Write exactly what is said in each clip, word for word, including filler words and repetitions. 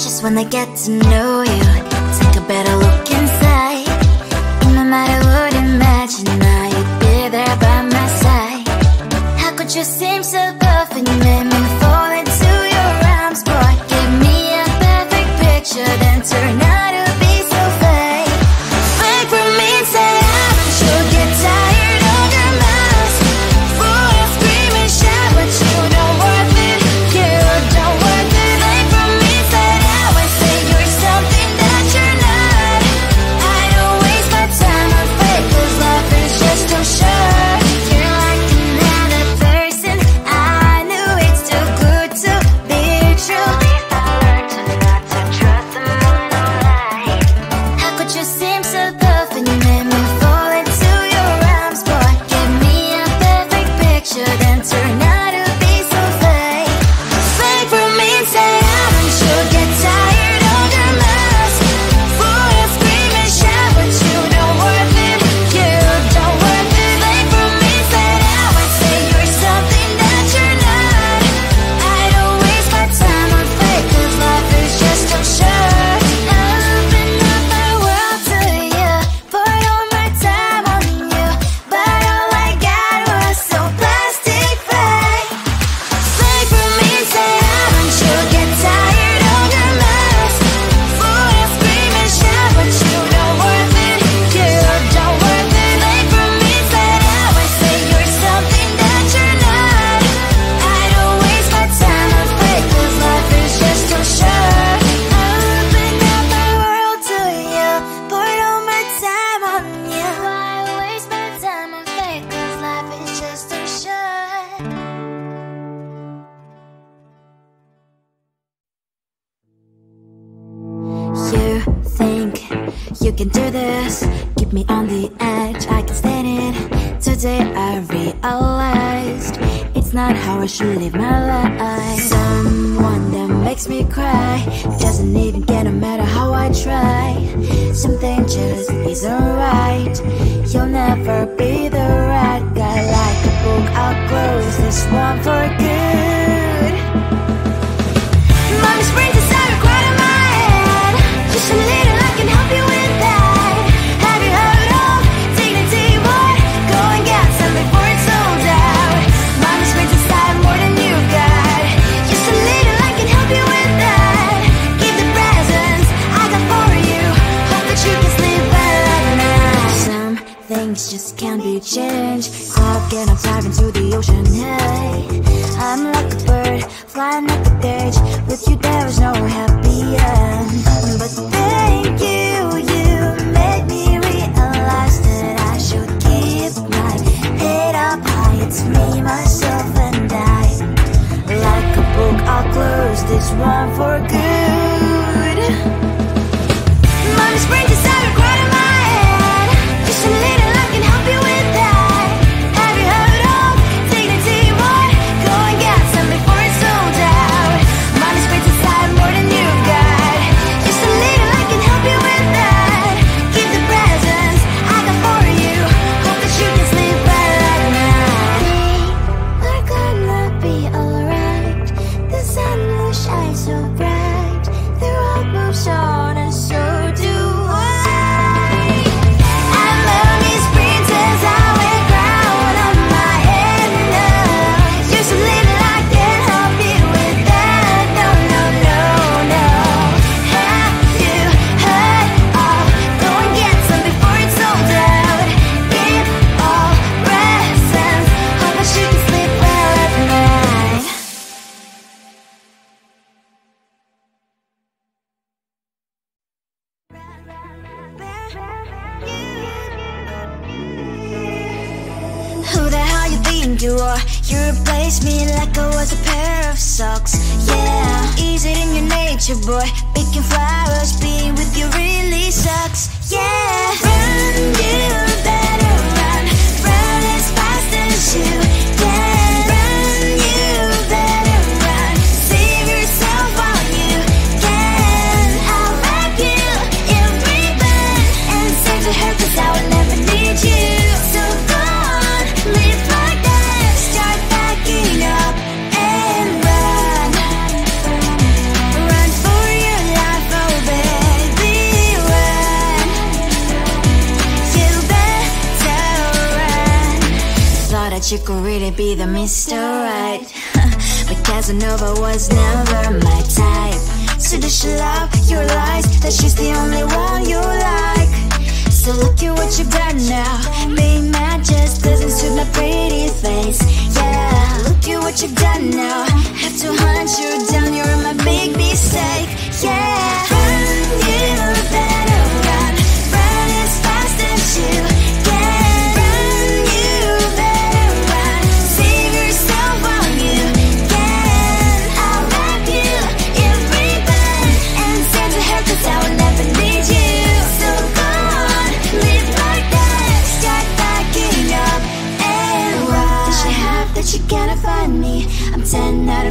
precious when they get to know you. Take a better look inside. And no matter what, imagine now you'd be there by my side. How could you seem so rough when you made me fall into your arms, boy? Give me a perfect picture, then turn out. You can do this, keep me on the edge, I can stand it. Today I realized it's not how I should live my life. Someone that makes me cry doesn't even care no matter how I try. Something just isn't right. You'll never be the right guy. Like a book, I'll close this one for good. Mommy springs inside a crowd in my head. Just a little, I can help you. Things just can't be changed. How can I dive into the ocean? Hey, I'm like a bird flying at the cage. With you there is no happy end. But thank you, you made me realize that I should keep my head up high. It's me, myself, and I. Like a book, I'll close this one for good. Mommy's brain decided to cry. You are, you replace me like I was a pair of socks. Yeah, is it in your nature, boy? Picking flowers, being with you really sucks. Yeah, run, you better run, run as fast as you can. Run, you better run, save yourself while you can. I'll wrap you in ribbon and save the hurt, 'cause I will never need you. So go on, live like that. Up and run, run for your life. may be the Mister Right, but Casanova was never my type. So does she love your lies, that she's the only one you like? So look at what you've done now. Being mad just doesn't suit my pretty face. Yeah, look at what you've done now. Have to hunt you down, you're my big mistake. Yeah, run, you better run. Run as fast as you.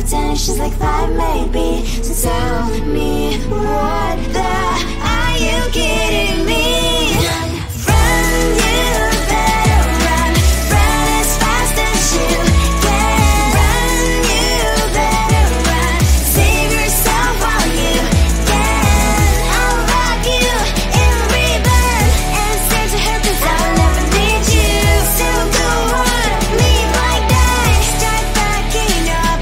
ten, she's like five maybe. So tell me what the, are you kidding me? Run, run, you better run. Run as fast as you can. Run, you better run. Save yourself while you can. I'll rock you in ribbon and send to her, cause I'll never need you. So go on, leave like that. Start backing up.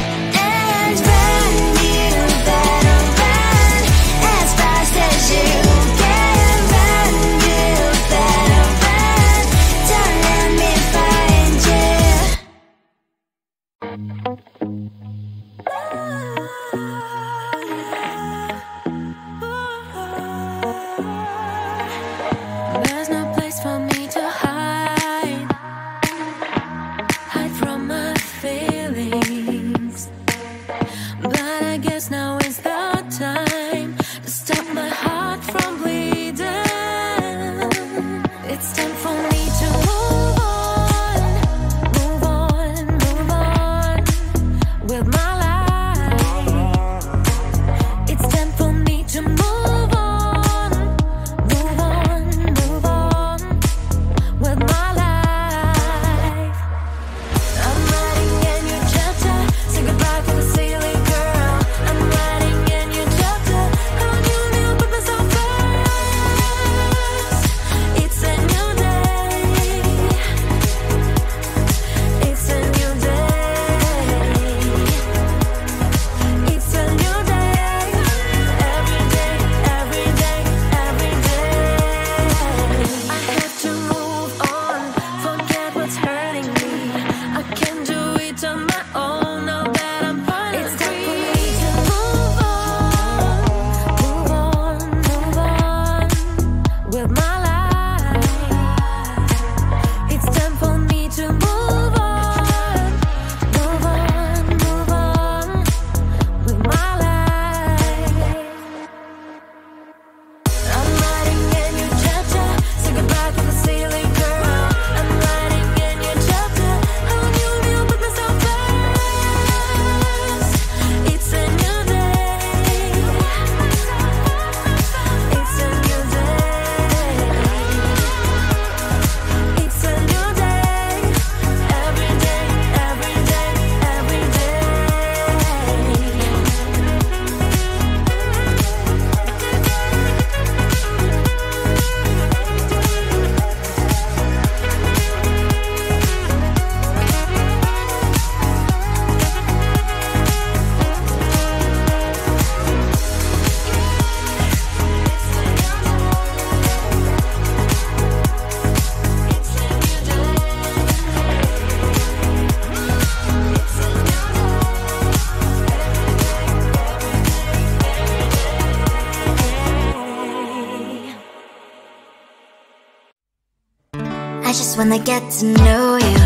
When I get to know you,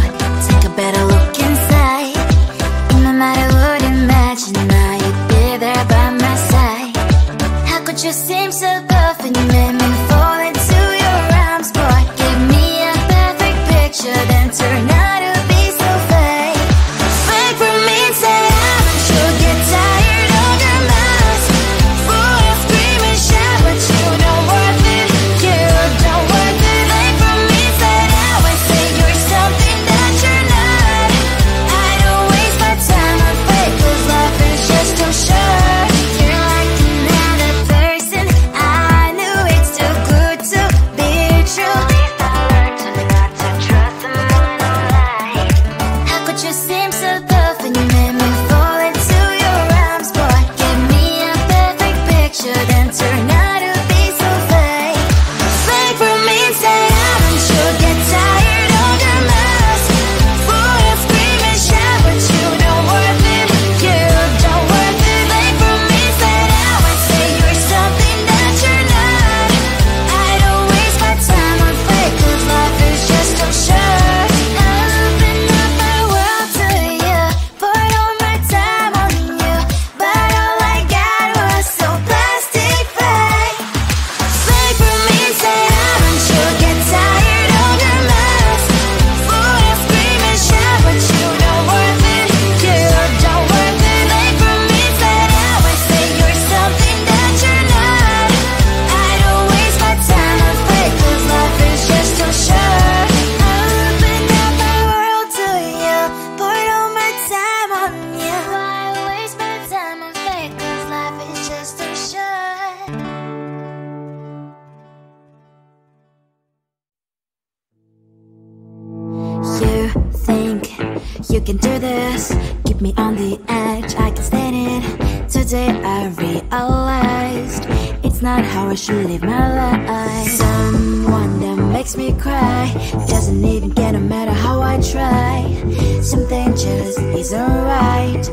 take a better look inside. No matter what, imagine now you'd be there by my side. How could you seem so perfect? You made me fall into your arms, boy. Give me a perfect picture, then turn out to be so fake. Fake for me, say I'm not sure. Get tired of your mouth, full of scream and shout, but you don't worth it. You don't worth it. Trust someone. can do this. Keep me on the edge, I can stand it. Today I realized it's not how I should live my life. Someone that makes me cry doesn't even care no matter how I try. Something just isn't right.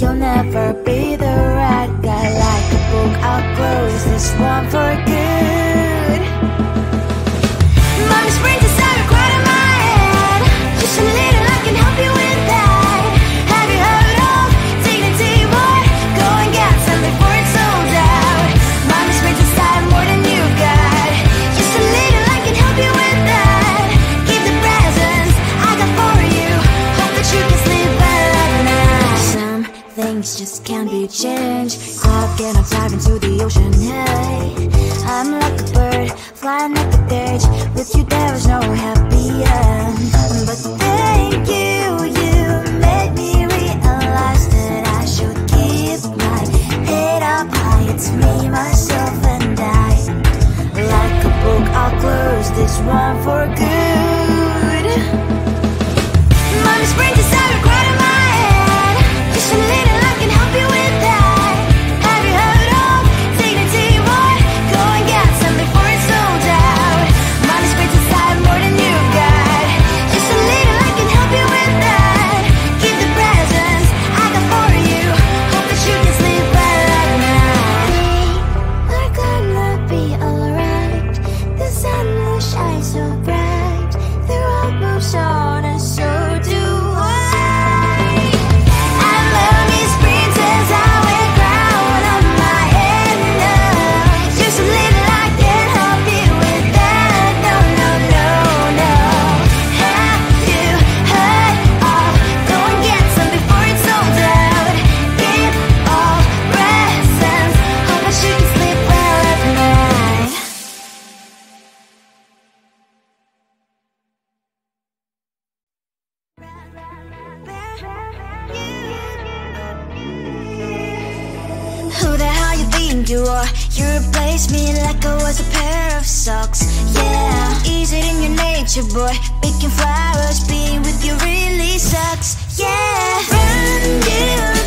You'll never be the right guy. Like a book, I'll close this one for good. Mommy's brain is out right in my head. Just a little, I can help you with that. Have you heard of dignity? What? Go and get some before it's sold out. Mommy's brain is out more than you got. Just a little, I can help you with that. Keep the presents I got for you. Hope that you can sleep well at night. Some things just can't be changed. How can I dive into the ocean? Hey, I'm like a bird flying at the cage. With you there is no happy end. But thank you, you made me realize that I should keep my head up high. It's me, myself, and I. Like a book, I'll close this one for good. Mommy's brain decided right in my head. Just a little, I can help you with that. You are, you replace me like I was a pair of socks. Yeah, is it in your nature, boy? Picking flowers, being with you really sucks. Yeah, run you.